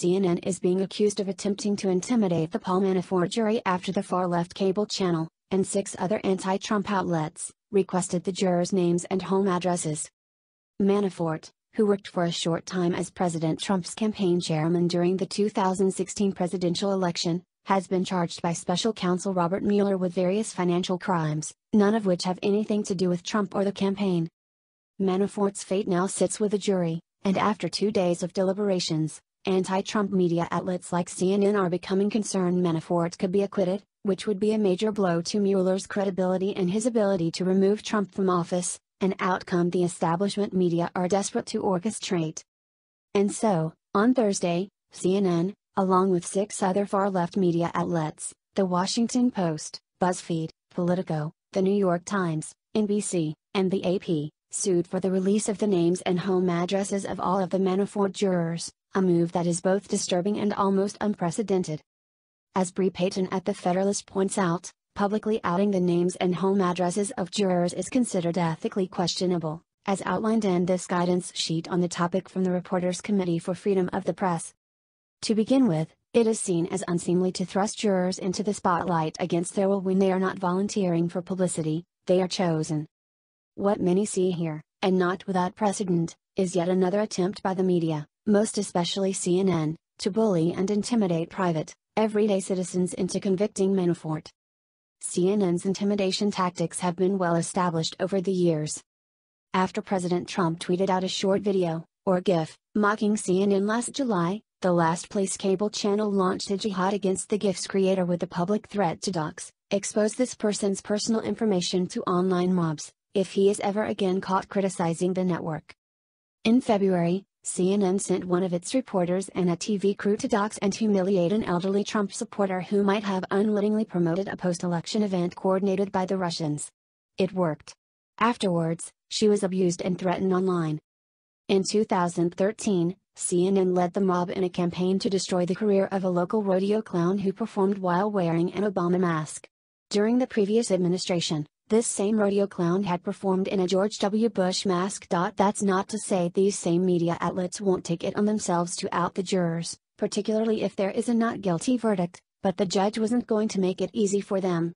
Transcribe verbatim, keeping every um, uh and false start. C N N is being accused of attempting to intimidate the Paul Manafort jury after the far-left cable channel, and six other anti-Trump outlets, requested the jurors' names and home addresses. Manafort, who worked for a short time as President Trump's campaign chairman during the two thousand sixteen presidential election, has been charged by special counsel Robert Mueller with various financial crimes, none of which have anything to do with Trump or the campaign. Manafort's fate now sits with a jury, and after two days of deliberations, anti-Trump media outlets like C N N are becoming concerned Manafort could be acquitted, which would be a major blow to Mueller's credibility and his ability to remove Trump from office, an outcome the establishment media are desperate to orchestrate. And so, on Thursday, C N N, along with six other far-left media outlets, The Washington Post, BuzzFeed, Politico, The New York Times, N B C, and the A P, sued for the release of the names and home addresses of all of the Manafort jurors, a move that is both disturbing and almost unprecedented. As Bree Payton at The Federalist points out, publicly outing the names and home addresses of jurors is considered ethically questionable, as outlined in this guidance sheet on the topic from the Reporters' Committee for Freedom of the Press. To begin with, it is seen as unseemly to thrust jurors into the spotlight against their will when they are not volunteering for publicity, they are chosen. What many see here, and not without precedent, is yet another attempt by the media, most especially C N N, to bully and intimidate private, everyday citizens into convicting Manafort. C N N's intimidation tactics have been well established over the years. After President Trump tweeted out a short video, or GIF, mocking C N N last July, the Last Place cable channel launched a jihad against the GIF's creator with the public threat to dox, expose this person's personal information to online mobs, if he is ever again caught criticizing the network. In February, C N N sent one of its reporters and a T V crew to dox and humiliate an elderly Trump supporter who might have unwittingly promoted a post-election event coordinated by the Russians. It worked. Afterwards, she was abused and threatened online. In two thousand thirteen, C N N led the mob in a campaign to destroy the career of a local rodeo clown who performed while wearing an Obama mask. During the previous administration, this same rodeo clown had performed in a George W. Bush mask. That's not to say these same media outlets won't take it on themselves to out the jurors, particularly if there is a not guilty verdict, but the judge wasn't going to make it easy for them,